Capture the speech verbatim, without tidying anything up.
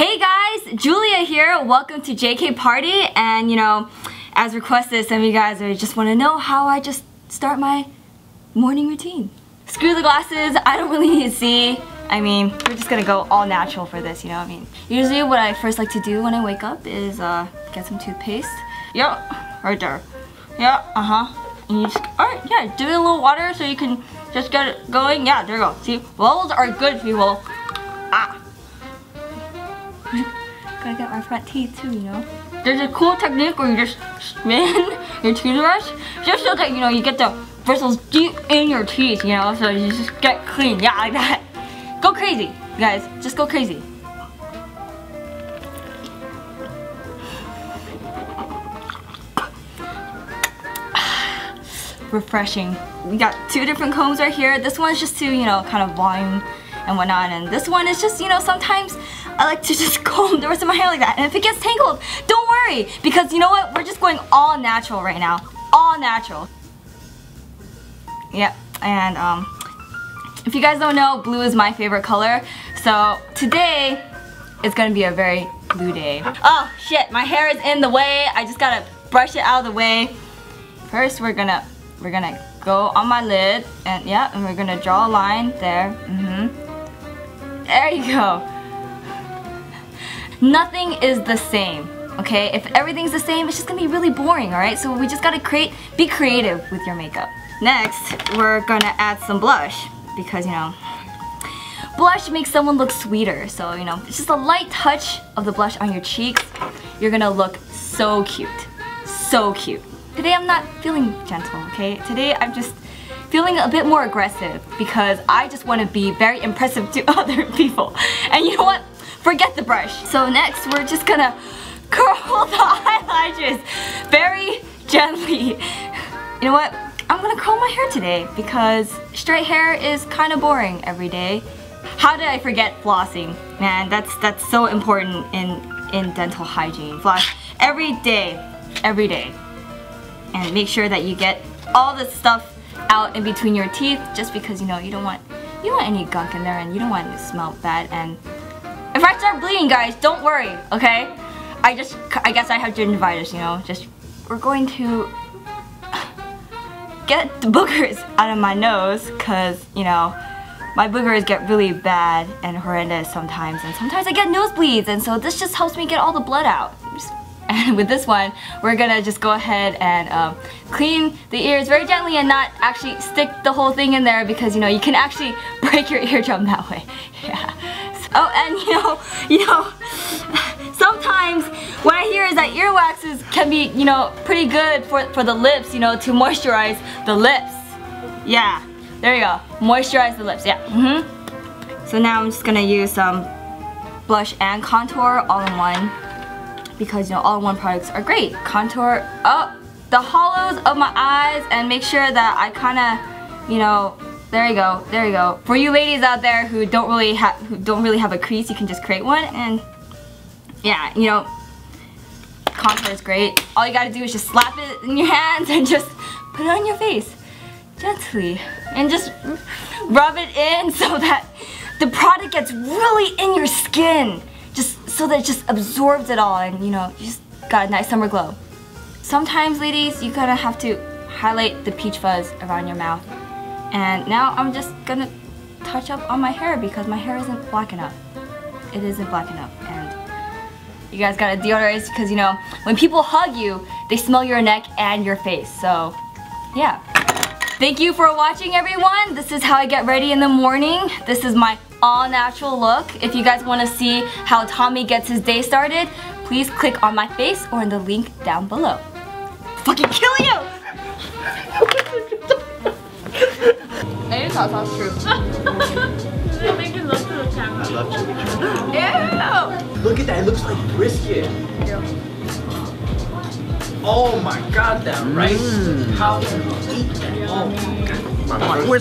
Hey guys, Julia here. Welcome to J K Party, and you know, as requested, some of you guys are just want to know how I just start my morning routine. Screw the glasses, I don't really need to see. I mean, we're just gonna go all natural for this, you know what I mean? Usually what I first like to do when I wake up is uh, get some toothpaste. Yep, right there. Yeah, uh-huh. And you just, alright, yeah, do it a little water so you can just get it going. Yeah, there you go. See, rolls are good, people. Ah. Gotta get my front teeth too, you know? There's a cool technique where you just spin your toothbrush just so that, you know, you get the bristles deep in your teeth, you know? So you just get clean, yeah, like that. Go crazy, guys. Just go crazy. Refreshing. We got two different combs right here. This one's just to, you know, kind of volume and whatnot, and this one is just, you know, sometimes I like to just comb the rest of my hair like that, and if it gets tangled, don't worry, because you know what? We're just going all natural right now. All natural. Yep, and um, if you guys don't know, blue is my favorite color, so today is gonna be a very blue day. Oh shit, my hair is in the way. I just gotta brush it out of the way. First, we're gonna we're gonna go on my lid, and yeah, and we're gonna draw a line there. Mm-hmm. There you go. Nothing is the same, okay? If everything's the same, it's just gonna be really boring, alright? So we just gotta create, be creative with your makeup. Next, we're gonna add some blush because, you know, blush makes someone look sweeter. So, you know, it's just a light touch of the blush on your cheeks. You're gonna look so cute. So cute. Today I'm not feeling gentle, okay? Today I'm just feeling a bit more aggressive because I just wanna be very impressive to other people. And you know what? Forget the brush. So next, we're just gonna curl the eyelashes very gently. You know what? I'm gonna curl my hair today because straight hair is kind of boring every day. How did I forget flossing? Man, that's that's so important in in dental hygiene. Floss every day, every day, and make sure that you get all the stuff out in between your teeth, just because you know you don't want you don't want any gunk in there, and you don't want it to smell bad. And if I start bleeding, guys, don't worry, okay? I just, I guess I have gingivitis, you know? Just, we're going to get the boogers out of my nose, because, you know, my boogers get really bad and horrendous sometimes, and sometimes I get nosebleeds, and so this just helps me get all the blood out. And with this one, we're gonna just go ahead and um, clean the ears very gently and not actually stick the whole thing in there, because, you know, you can actually break your eardrum that way, yeah. Oh, and you know, you know, sometimes what I hear is that earwaxes can be, you know, pretty good for, for the lips, you know, to moisturize the lips. Yeah, there you go. Moisturize the lips, yeah. Mm-hmm. So now I'm just gonna use some blush and contour all in one, because, you know, all in one products are great. Contour up the hollows of my eyes and make sure that I kind of, you know, there you go, there you go. For you ladies out there who don't really have who don't really have a crease, you can just create one, and yeah, you know, contour is great. All you gotta do is just slap it in your hands and just put it on your face gently, and just rub it in so that the product gets really in your skin, just so that it just absorbs it all, and you know, you just got a nice summer glow. Sometimes, ladies, you gotta have to highlight the peach fuzz around your mouth. And now I'm just gonna touch up on my hair because my hair isn't black enough. It isn't black enough, and you guys gotta deodorize because, you know, when people hug you, they smell your neck and your face, so yeah. Thank you for watching, everyone. This is how I get ready in the morning. This is my all-natural look. If you guys wanna see how Tommy gets his day started, please click on my face or in the link down below. Fucking kill you! I didn't thought that was true. I think you love to the camera. I love to the camera. Ew! Look at that, it looks like brisket. Yeah. Oh my god, that rice. Mm. How can you eat that? Oh my god.